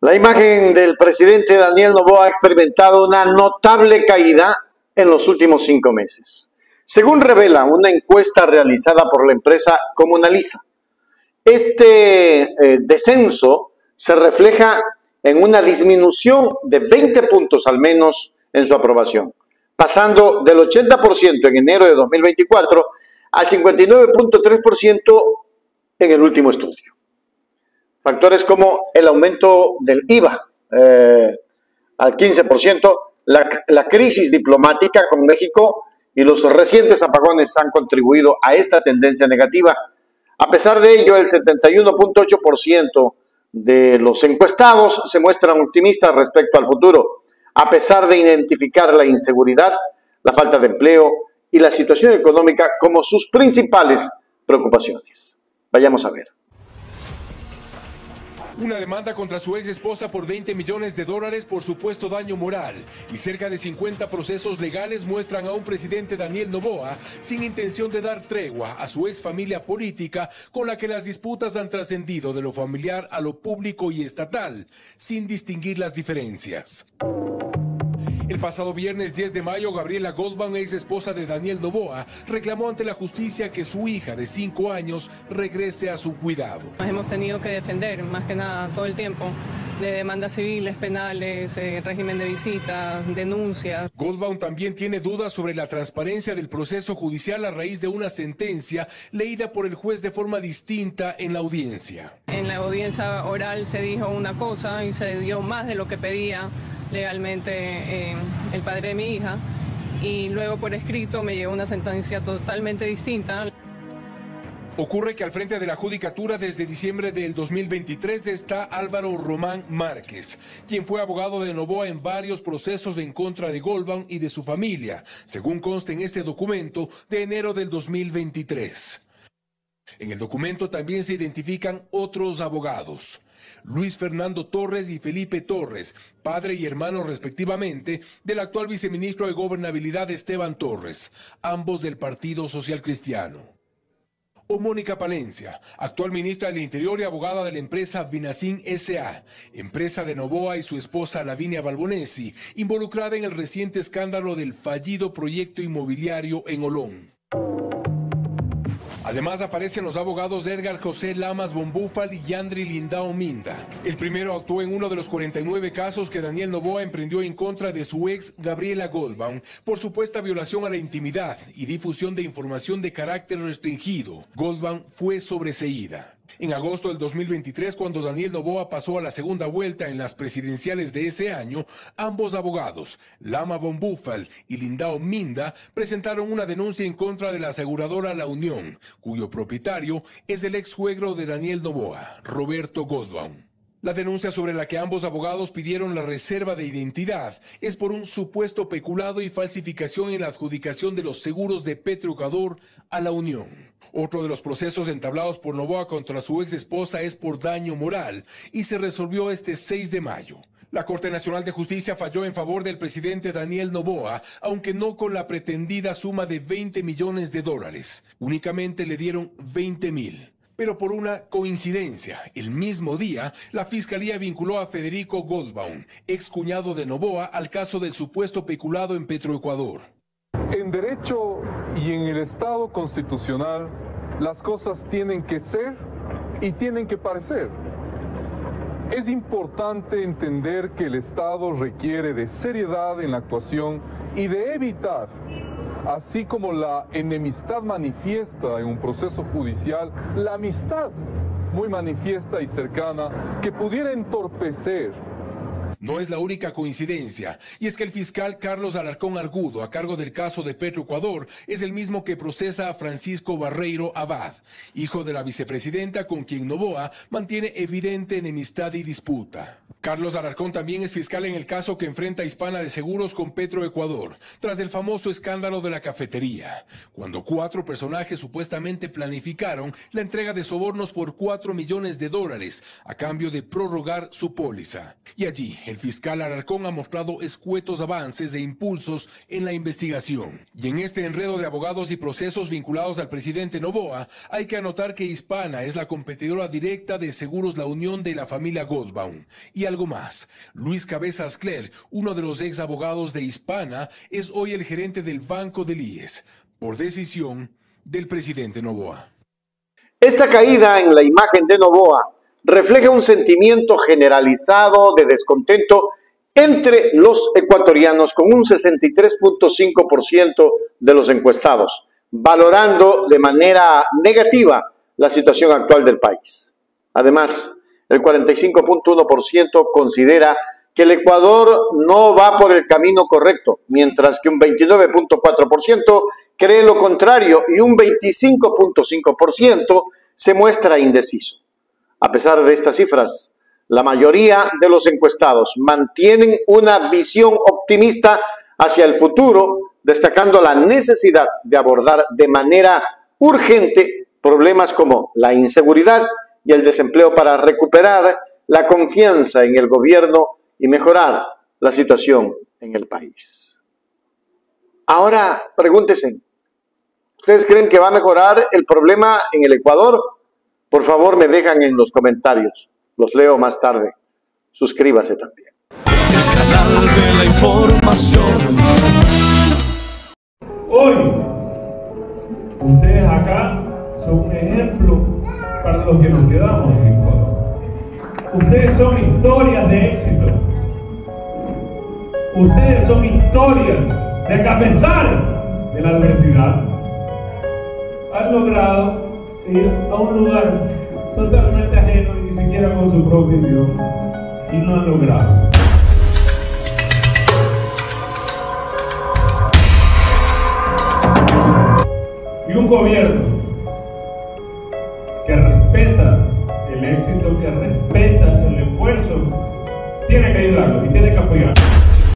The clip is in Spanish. La imagen del presidente Daniel Noboa ha experimentado una notable caída en los últimos 5 meses. Según revela una encuesta realizada por la empresa Comunalisa, este descenso se refleja en una disminución de 20 puntos al menos en su aprobación, pasando del 80% en enero de 2024 al 59.3% en el último estudio. Factores como el aumento del IVA al 15%, la crisis diplomática con México y los recientes apagones han contribuido a esta tendencia negativa. A pesar de ello, el 71.8% de los encuestados se muestran optimistas respecto al futuro, a pesar de identificar la inseguridad, la falta de empleo y la situación económica como sus principales preocupaciones. Vayamos a ver. Una demanda contra su ex esposa por $20 millones por supuesto daño moral y cerca de 50 procesos legales muestran a un presidente Daniel Noboa sin intención de dar tregua a su ex familia política con la que las disputas han trascendido de lo familiar a lo público y estatal, sin distinguir las diferencias. El pasado viernes 10 de mayo, Gabriela Goldbaum, ex esposa de Daniel Noboa, reclamó ante la justicia que su hija de 5 años regrese a su cuidado. Nos hemos tenido que defender, más que nada, todo el tiempo, de demandas civiles, penales, régimen de visitas, denuncias. Goldbaum también tiene dudas sobre la transparencia del proceso judicial a raíz de una sentencia leída por el juez de forma distinta en la audiencia. En la audiencia oral se dijo una cosa y se dio más de lo que pedía legalmente el padre de mi hija, y luego por escrito me llegó una sentencia totalmente distinta. Ocurre que al frente de la Judicatura desde diciembre del 2023 está Álvaro Román Márquez, quien fue abogado de Noboa en varios procesos en contra de Goldbaum y de su familia, según consta en este documento de enero del 2023. En el documento también se identifican otros abogados. Luis Fernando Torres y Felipe Torres, padre y hermano respectivamente del actual viceministro de Gobernabilidad Esteban Torres, ambos del Partido Social Cristiano. O Mónica Palencia, actual ministra del Interior y abogada de la empresa Vinacín S.A., empresa de Noboa y su esposa Lavinia Balbonesi, involucrada en el reciente escándalo del fallido proyecto inmobiliario en Olón. Además aparecen los abogados de Edgar José Lamas Bombúfal y Yandri Lindao Minda. El primero actuó en uno de los 49 casos que Daniel Noboa emprendió en contra de su ex Gabriela Goldbaum por supuesta violación a la intimidad y difusión de información de carácter restringido. Goldbaum fue sobreseída. En agosto del 2023, cuando Daniel Noboa pasó a la segunda vuelta en las presidenciales de ese año, ambos abogados, Lamas Bombúfal y Lindao Minda, presentaron una denuncia en contra de la aseguradora La Unión, cuyo propietario es el ex suegro de Daniel Noboa, Roberto Goldbaum. La denuncia sobre la que ambos abogados pidieron la reserva de identidad es por un supuesto peculado y falsificación en la adjudicación de los seguros de Petroecuador a La Unión. Otro de los procesos entablados por Noboa contra su ex esposa es por daño moral y se resolvió este 6 de mayo. La Corte Nacional de Justicia falló en favor del presidente Daniel Noboa, aunque no con la pretendida suma de $20 millones. Únicamente le dieron 20 mil. Pero por una coincidencia, el mismo día, la Fiscalía vinculó a Federico Goldbaum, excuñado de Noboa, al caso del supuesto peculado en Petroecuador. En derecho y en el Estado constitucional, las cosas tienen que ser y tienen que parecer. Es importante entender que el Estado requiere de seriedad en la actuación y de evitar, así como la enemistad manifiesta en un proceso judicial, la amistad muy manifiesta y cercana que pudiera entorpecer. No es la única coincidencia, y es que el fiscal Carlos Alarcón Argudo, a cargo del caso de Petroecuador, es el mismo que procesa a Francisco Barreiro Abad, hijo de la vicepresidenta con quien Noboa mantiene evidente enemistad y disputa. Carlos Alarcón también es fiscal en el caso que enfrenta a Hispana de Seguros con Petroecuador, tras el famoso escándalo de la cafetería, cuando 4 personajes supuestamente planificaron la entrega de sobornos por $4 millones a cambio de prorrogar su póliza. Y allí, el fiscal Alarcón ha mostrado escuetos avances e impulsos en la investigación. Y en este enredo de abogados y procesos vinculados al presidente Noboa, hay que anotar que Hispana es la competidora directa de Seguros La Unión de la familia Goldbaum y algo más. Luis Cabezas Cler, uno de los ex abogados de Hispana, es hoy el gerente del Banco del IES, por decisión del presidente Noboa. Esta caída en la imagen de Noboa refleja un sentimiento generalizado de descontento entre los ecuatorianos, con un 63.5% de los encuestados, valorando de manera negativa la situación actual del país. Además, el 45.1% considera que el Ecuador no va por el camino correcto, mientras que un 29.4% cree lo contrario y un 25.5% se muestra indeciso. A pesar de estas cifras, la mayoría de los encuestados mantienen una visión optimista hacia el futuro, destacando la necesidad de abordar de manera urgente problemas como la inseguridad y el desempleo para recuperar la confianza en el gobierno y mejorar la situación en el país. Ahora, pregúntese, ¿ustedes creen que va a mejorar el problema en el Ecuador? Por favor, me dejan en los comentarios. Los leo más tarde. Suscríbase también. El canal de la información. Hoy, ustedes acá son un ejemplo para los que nos quedamos en Ecuador. Ustedes son historias de éxito. Ustedes son historias de que, a pesar de la adversidad, han logrado ir a un lugar totalmente ajeno y ni siquiera con su propio idioma, y no han logrado. Y un gobierno que respeta el éxito, que respeta el esfuerzo, tiene que ayudarlo y tiene que apoyarlo.